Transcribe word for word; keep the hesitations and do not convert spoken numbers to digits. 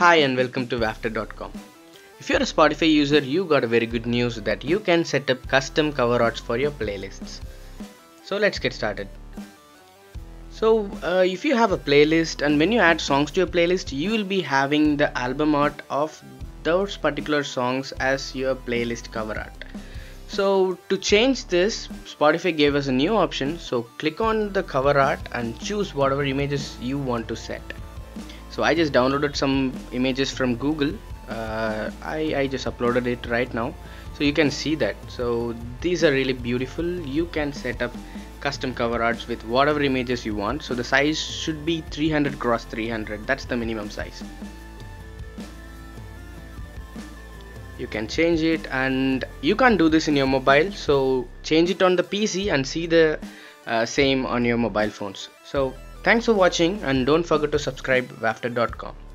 Hi and welcome to Waftr dot com. If you're a Spotify user, you got a very good news that you can set up custom cover arts for your playlists. So let's get started. So uh, if you have a playlist, and when you add songs to your playlist, you will be having the album art of those particular songs as your playlist cover art. So to change this, Spotify gave us a new option. So click on the cover art and choose whatever images you want to set. So I just downloaded some images from Google. Uh, I, I just uploaded it right now, so you can see that. So these are really beautiful. You can set up custom cover arts with whatever images you want. So the size should be three hundred cross three hundred. That's the minimum size. You can change it, and you can't do this in your mobile. So change it on the P C and see the uh, same on your mobile phones. So thanks for watching, and don't forget to subscribe Waftr dot com.